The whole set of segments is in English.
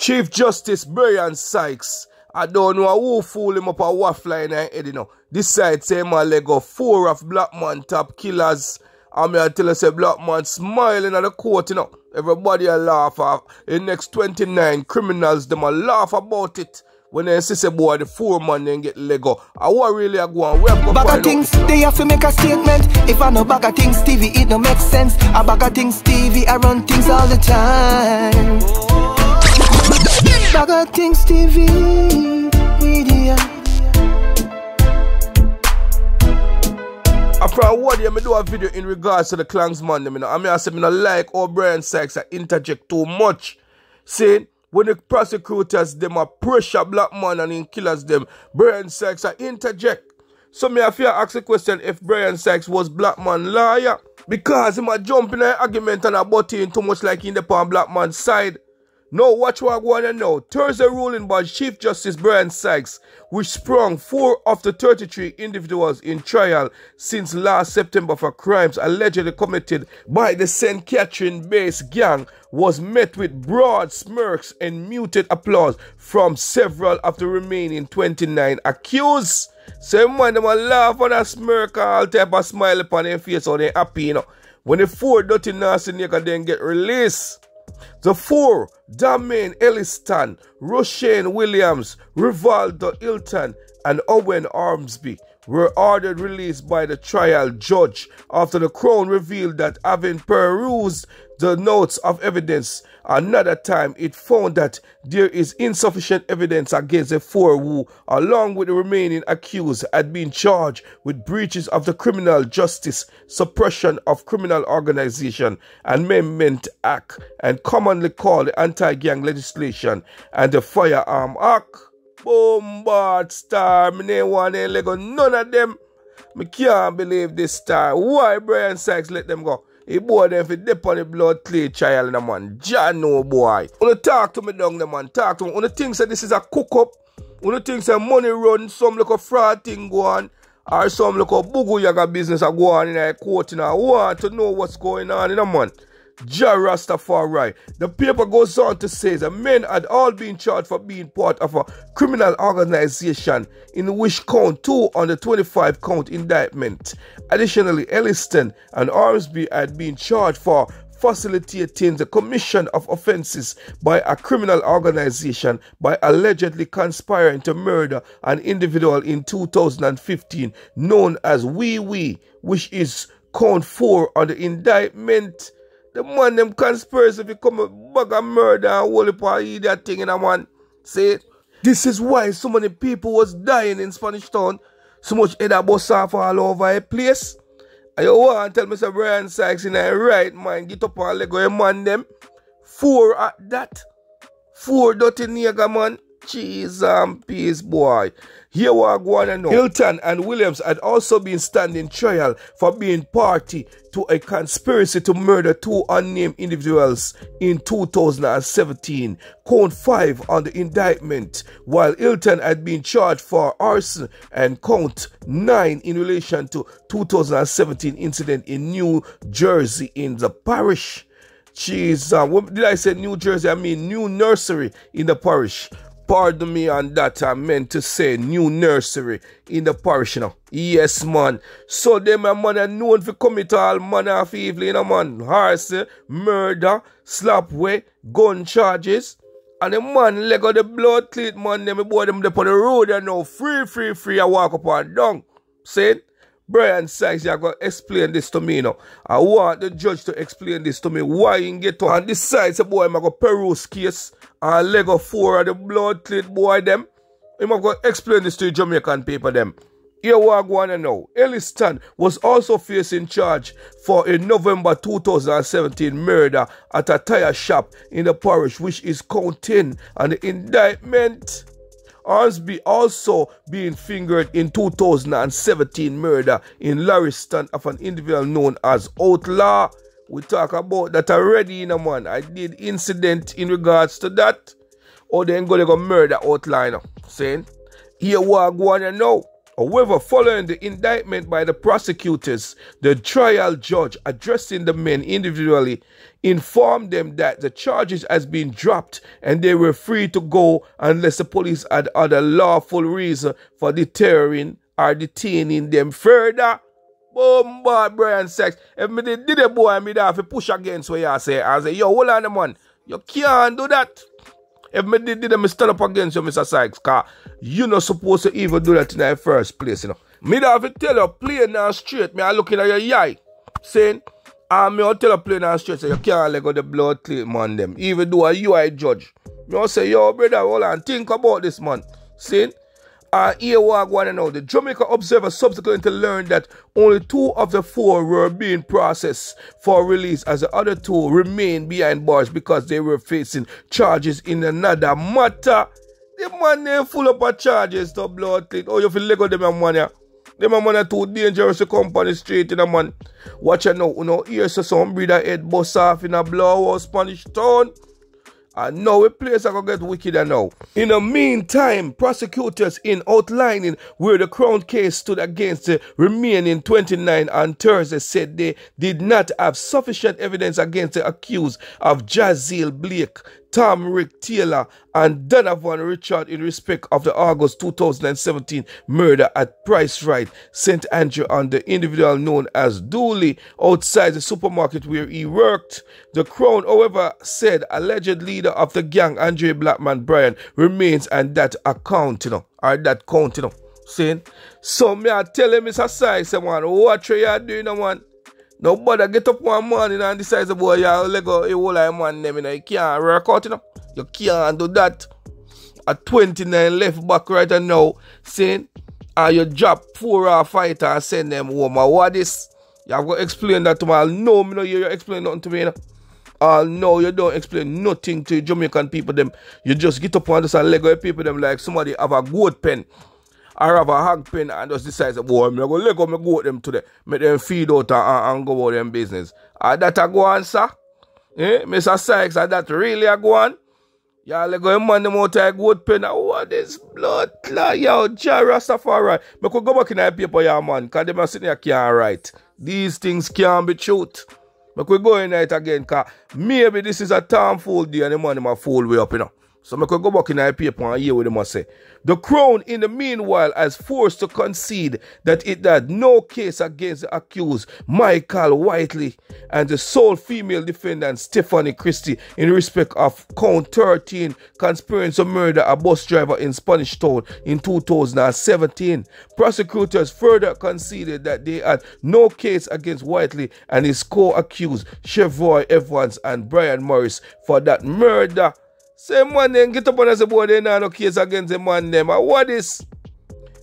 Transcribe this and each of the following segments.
Chief Justice Bryan Sykes. I don't know who fool him up a waffle in his head, you know. This side say my leg of four of black man top killers. I'm here to tell us a black man smiling at the court, you know. Everybody a laugh at. The next 29 criminals, them a laugh about it. When they see a boy, the four man then get Lego. I want really a go and welcome. BaggaThingz, they have to make a statement. If I know BaggaThingz TV, it no make sense. I BaggaThingz TV, I run things all the time. BaggaThingz TV media. After what year, I do a video in regards to the Klangsman. You know? I mean, I said, I don't like how Bryan Sykes interject too much. See, when the prosecutors, them are pressure black man and in killers, them, Bryan Sykes interject. So, I fear ask the question if Bryan Sykes was black man liar. Because he might jump in an argument and about him too much like in the palm black man's side. Now, watch what I want to know. Thursday ruling by Chief Justice Bryan Sykes, which sprung 4 of the 33 individuals in trial since last September for crimes allegedly committed by the Saint Catherine-based gang, was met with broad smirks and muted applause from several of the remaining 29 accused. So, man, they laugh and a smirk, all type of smile upon their face, so they're happy, you know. When the 4 dirty nasty niggas then get released. The 4, Damien Elliston, Roshane Williams, Rivaldo Hilton, and Owen Ormsby, were ordered released by the trial judge after the Crown revealed that having perused the notes of evidence another time, it found that there is insufficient evidence against the 4 who, along with the remaining accused, had been charged with breaches of the Criminal Justice, Suppression of Criminal Organization, Amendment Act, and commonly called the Anti-Gang Legislation and the Firearm Act. Bombard star, me name one ain't let go none of them. Me can't believe this star. Why Bryan Sykes let them go? He boy them fi dip on the blood clay child in the man. Ja no boy. Wanna talk to me down the man, talk to me. Wanna think that this is a cook up. Wanna think that money run, some little fraud thing go on, or some little boogie yaga business a go on in a court, and I want to know what's going on in the man. Ja Rastafari. The paper goes on to say the men had all been charged for being part of a criminal organization, in which count 2 on the 25-count indictment. Additionally, Elliston and Ormsby had been charged for facilitating the commission of offenses by a criminal organization by allegedly conspiring to murder an individual in 2015 known as Wee Wee, which is count 4 on the indictment. The man, them conspiracy if you come and bug a murder and whole part of that thing in a man. See it? This is why so many people was dying in Spanish Town. So much head a bus off all over a place. And you want to tell Mr. Bryan Sykes in a right mind, get up and let go a man them. 4 at that. 4 dirty nigga man. Cheese and peace, boy. Here we are going to know. Hilton and Williams had also been standing trial for being party to a conspiracy to murder 2 unnamed individuals in 2017, count 5 on the indictment, while Hilton had been charged for arson and count 9 in relation to 2017 incident in New Jersey in the parish. Cheese, did I say New Jersey? I mean New Nursery in the parish. Pardon me on that, I meant to say New Nursery in the parish, you know. Yes, man. So them a man are known for commit all manner of evil, you know, man. Horse, murder, slap way, gun charges. And the man leg of the blood cleat, man, them boy them up on the road, you know. Free, I walk up and down. See? Bryan Sykes, you gotta explain this to me, you know. I want the judge to explain this to me. Why you get on this side, say boy, I'm gonna peruse case. And leg of 4 of the blood clit boy them. I'm going to explain this to the Jamaican people them. Here we are going to know. Elliston was also facing charge for a November 2017 murder at a tire shop in the parish, which is count 10 on the indictment. Ormsby also being fingered in 2017 murder in Larriston of an individual known as Outlaw. We talk about that already, you know, man. I did incident in regards to that. Or then go murder outline. Saying, here we are going to know. However, following the indictment by the prosecutors, the trial judge, addressing the men individually, informed them that the charges had been dropped and they were free to go unless the police had other lawful reason for deterring or detaining them further. Boom, boy, Bryan Sykes. If me did it, boy, I have to push against what you say. I say, yo, hold on, man. You can't do that. If me did it, I stand up against you, Mr. Sykes, because you're not supposed to even do that in the first place, you know. Me have to tell you, plain and straight, me looking at your eye, saying, and me tell you, plain and straight, say, you can't let go the blood clean, man, them. Even though you are a judge. Me say, yo, brother, hold on, think about this, man. See? Here we are going now. The Jamaica Observer subsequently learned that only 2 of the 4 were being processed for release, as the other 2 remained behind bars because they were facing charges in another matter. The man they full up of charges to blood clean. Oh, you feel like them man, yeah. Them man are too dangerous to come on the street, you know, man. Watch out now, you know, here's some breeder head bust off in a blowout Spanish Town. And now a place are going to get wickeder now. In the meantime, prosecutors in outlining where the Crown case stood against the remaining 29 on Thursday said they did not have sufficient evidence against the accused of Jaziel Blake, Tom Rick Taylor, and Donovan Richard in respect of the August 2017 murder at Price Right, St. Andrew, on the individual known as Dooley, outside the supermarket where he worked. The Crown, however, said alleged leader of the gang, Andre Blackman Bryan, remains on that account, you know, or that count, you know, saying, so me I tell him, Mr. Sykes, man, what you doing, man? Nobody get up one morning and decides, boy, you let go a whole lot of man, you know, you can't work out, you know. You can't do that. At 29 left back right now, saying, and you drop 4 or 5 and send them home. What this? You have to explain that to me. No, you know, you explain nothing to me, you know. No, you don't explain nothing to Jamaican people, them. You just get up and just let go people, them, like somebody have a goat pen. I have a hog pen and just decide, boy, I'm going to let go my goat them today. Make them feed out and go about them business. That I go on, sir. Eh? Mr. Sykes, that really I go on? Y'all let go man them out of goat pen. What is blood clot? Yo, Rastafari. I could go back in that paper, yeah, man. Because them are sitting here can't write. These things can't be truth. I could go in it again. Because maybe this is a time fool day and the man a fool way up, you know. So I could go back in that paper and hear what they must say. The Crown, in the meanwhile, has forced to concede that it had no case against the accused Michael Whiteley and the sole female defendant Stephanie Christie in respect of count 13, conspiracy to murder a bus driver in Spanish Town in 2017. Prosecutors further conceded that they had no case against Whiteley and his co-accused Chevoy Evans and Brian Morris for that murder. Say man then get up on us board they no case against the man them. What is?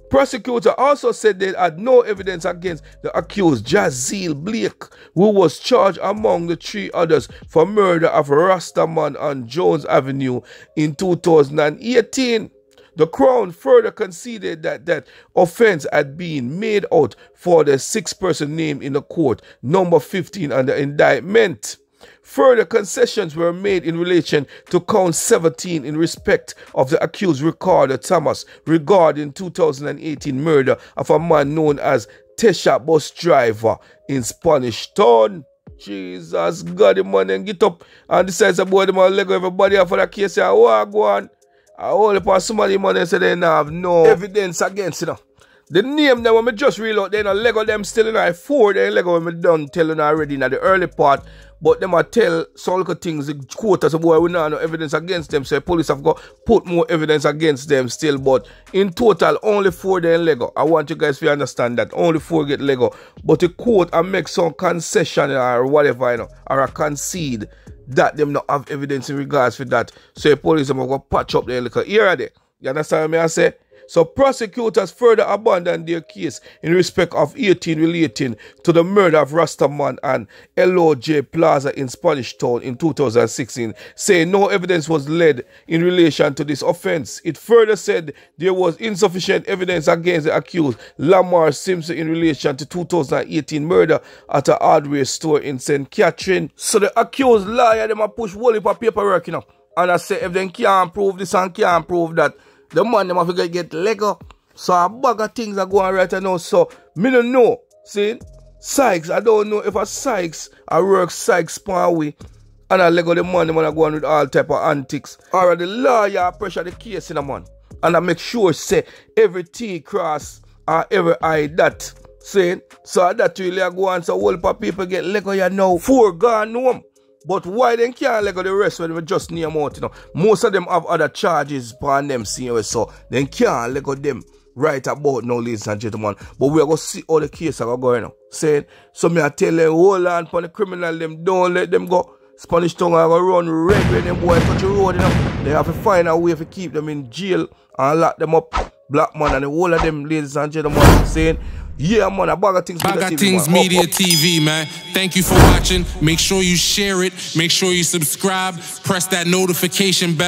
Prosecutor also said they had no evidence against the accused Jaziel Blake, who was charged among the 3 others for murder of Rasta Man on Jones Avenue in 2018. The Crown further conceded that that offense had been made out for the 6th person named in the court, number 15 under indictment. Further concessions were made in relation to count 17 in respect of the accused Ricardo Thomas regarding 2018 murder of a man known as Tesha Bus Driver in Spanish Town. Jesus God, the man then get up and decides about the man let go everybody for that case. Oh, go on. I only pass somebody man and say they have no evidence against it. You know. The name them when me just read out, they no Lego them still in I 4, they Lego when me done telling already in the early part, but them I tell some little things, the quotas boy we not no evidence against them, so the police have got put more evidence against them still, but in total only 4 they Lego. I want you guys to understand that only 4 get Lego, but the court and make some concession or whatever you know, or I concede that them not have evidence in regards for that, so the police have got patch up their little ear at it. You understand what I say? So prosecutors further abandoned their case in respect of 18 relating to the murder of Rasta Man and L.O.J. Plaza in Spanish Town in 2016, saying no evidence was led in relation to this offense. It further said there was insufficient evidence against the accused Lamar Simpson in relation to 2018 murder at a hardware store in Saint Catherine. So the accused liar, them a push whole heap of paperwork, you know, and I say if they can't prove this and can't prove that, the man them have to get Lego. So a bag of things are going right now. So me don't know. See? Sykes, I don't know if a Sykes I work Sykes pan way and I leg out the money when I go on with all type of antics. Alright, the lawyer pressure the case in a man. And I make sure say every T cross or every I dot. See? So that really I go on so whole of people get leg out here now. Four gone home. But why they can't let go the rest when we just near them out, you know? Most of them have other charges upon them, so they can't let go them right about now, ladies and gentlemen. But we are going to see all the cases are going on. Saying, so me I tell them, hold on for the criminal, them don't let them go. Spanish Town are going to run red when them boys touch the road, you know? They have to find a way to keep them in jail and lock them up. Black man and the whole of them, ladies and gentlemen, saying, yeah, man, a BaggaThingz Media TV, man. Thank you for watching. Make sure you share it. Make sure you subscribe. Press that notification bell.